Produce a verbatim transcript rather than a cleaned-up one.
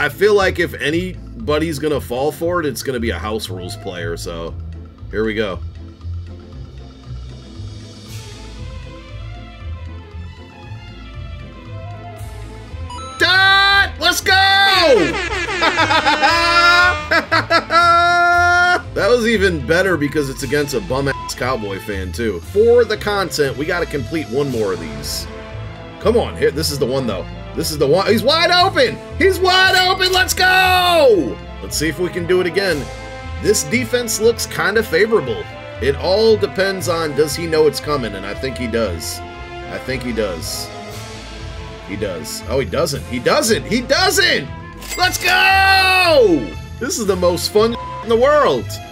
I feel like if anybody's going to fall for it, it's going to be a house rules player, so here we go. Dot! Let's go! That was even better because it's against a bum-ass Cowboy fan, too. For the content, we got to complete one more of these. Come on, here. This is the one, though. This is the one. He's wide open. He's wide open. Let's go. Let's see if we can do it again. This defense looks kind of favorable. It all depends on, does he know it's coming? And I think he does. I think he does. He does. Oh, he doesn't. He doesn't. He doesn't. Let's go. This is the most fun in the world.